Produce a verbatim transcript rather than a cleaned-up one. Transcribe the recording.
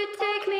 you take me?